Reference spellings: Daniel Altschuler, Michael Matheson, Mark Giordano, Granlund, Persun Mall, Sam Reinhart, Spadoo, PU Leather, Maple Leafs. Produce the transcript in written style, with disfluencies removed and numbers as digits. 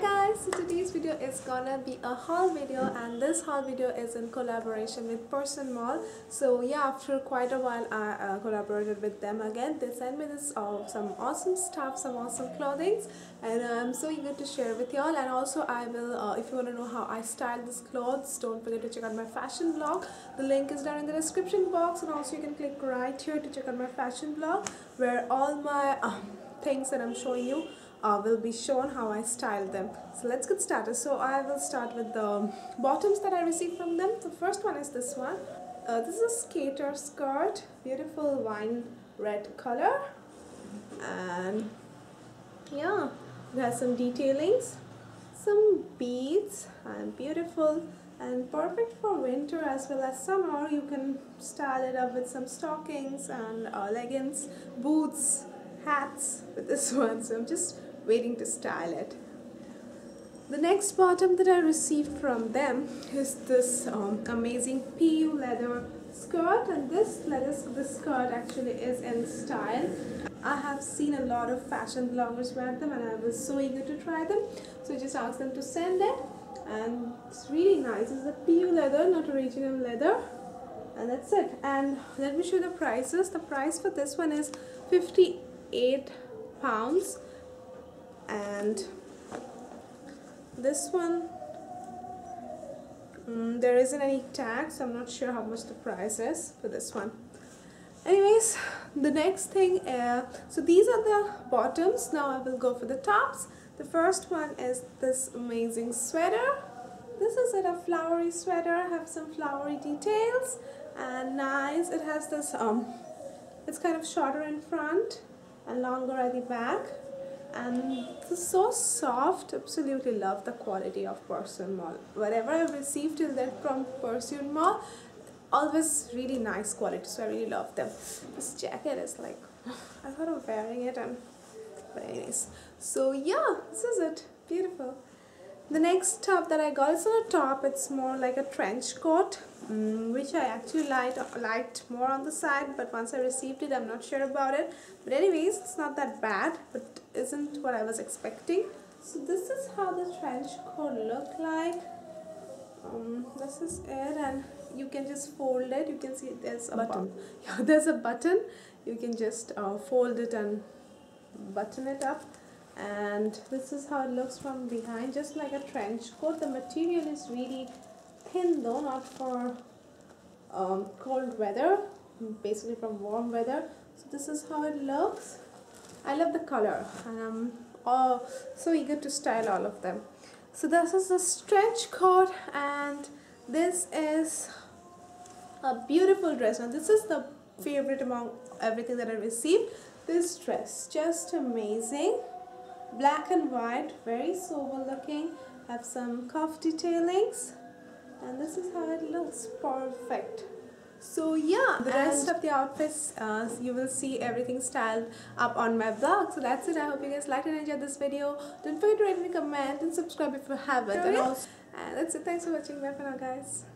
Hi guys, so today's video is gonna be a haul video, and this haul video is in collaboration with Persun Mall. So yeah, after quite a while I collaborated with them again. They sent me this some awesome stuff, some awesome clothing, and I'm so eager to share with y'all. And also I will, if you want to know how I style these clothes, don't forget to check out my fashion blog. The link is down in the description box, and also you can click right here to check out my fashion blog where all my things that I'm showing you will be shown how I styled them. So let's get started. So I will start with the bottoms that I received from them. The first one is this one. This is a skater skirt, beautiful wine red color, and yeah, it has some detailings, some beads, and beautiful and perfect for winter as well as summer. You can style it up with some stockings and leggings, boots, hats with this one. So I'm just waiting to style it. The next bottom that I received from them is this amazing PU leather skirt, and this skirt actually is in style. I have seen a lot of fashion bloggers wear them, and I was so eager to try them, so I just asked them to send it, and it's really nice. It's a PU leather, not original leather, and that's it. And let me show you the prices. The price for this one is £58, and this one, there isn't any tag, so I'm not sure how much the price is for this one. Anyways, the next thing, so these are the bottoms. Now I will go for the tops. The first one is this amazing sweater. This is a flowery sweater. I have some flowery details, and nice, it has this it's kind of shorter in front and longer at the back, and it's so soft. Absolutely love the quality of Persun Mall. Whatever I've received till then from Persun Mall, always really nice quality, so I really love them. This jacket is like, I thought of wearing it, but anyways, so yeah, this is it. Beautiful. The next top that I got is not a top, it's more like a trench coat, which I actually liked more on the side, but once I received it, I'm not sure about it. But anyways, it's not that bad, but isn't what I was expecting. So this is how the trench coat looked like. This is it, and you can just fold it. You can see there's a button. Yeah, there's a button. You can just fold it and button it up. And this is how it looks from behind, just like a trench coat. The material is really thin though, not for cold weather, basically from warm weather. So this is how it looks. I love the color, and I'm so eager to style all of them. So this is the trench coat, and this is a beautiful dress. Now this is the favorite among everything that I received. This dress, just amazing. Black and white, very sober looking, have some cuff detailings, and this is how it looks. Perfect. So yeah, the rest of the outfits, you will see everything styled up on my blog. So that's it. I hope you guys liked and enjoyed this video. Don't forget to rate me, comment, and subscribe if you haven't. And that's it. Thanks for watching. Bye for now, guys.